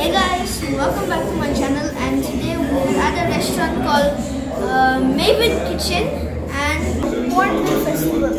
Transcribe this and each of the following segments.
Hey guys, welcome back to my channel, and today we're at a restaurant called Maven Kitchen and Corn Festival.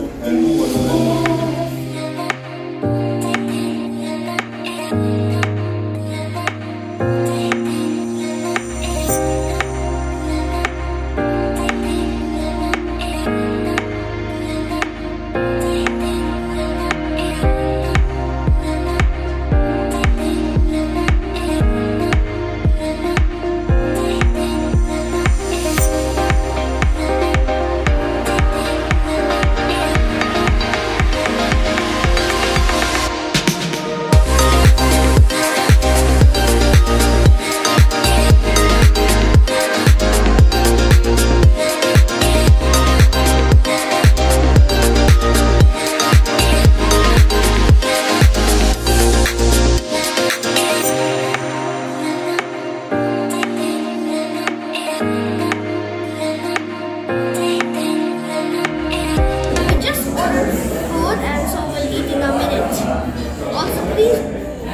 Please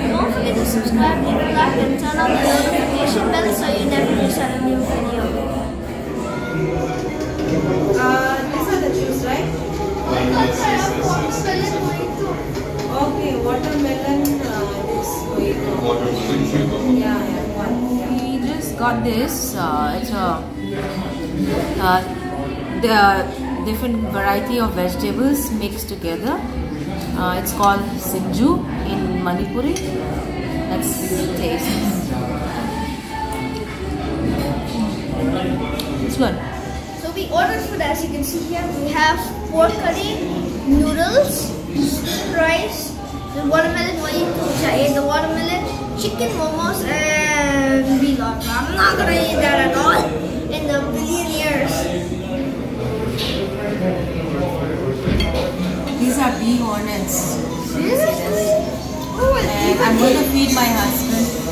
don't forget to subscribe, hit like and turn on the notification bell so you never miss a new video. These are the juice, right? Okay, watermelon juice. Yeah. We just got this. It's a the different variety of vegetables mixed together. It's called sinju in Manipuri. Let's taste. It's good. So we ordered food. As you can see here, we have pork curry, noodles, stir rice, the watermelon the watermelon, chicken momos, and vlog. I'm not gonna eat that at all in a billion years. These are bee hornets. And I'm going to feed my husband.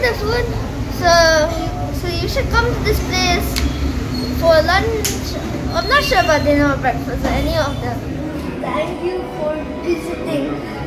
The food, so you should come to this place for lunch. I'm not sure about dinner or breakfast or any of them. Thank you for visiting.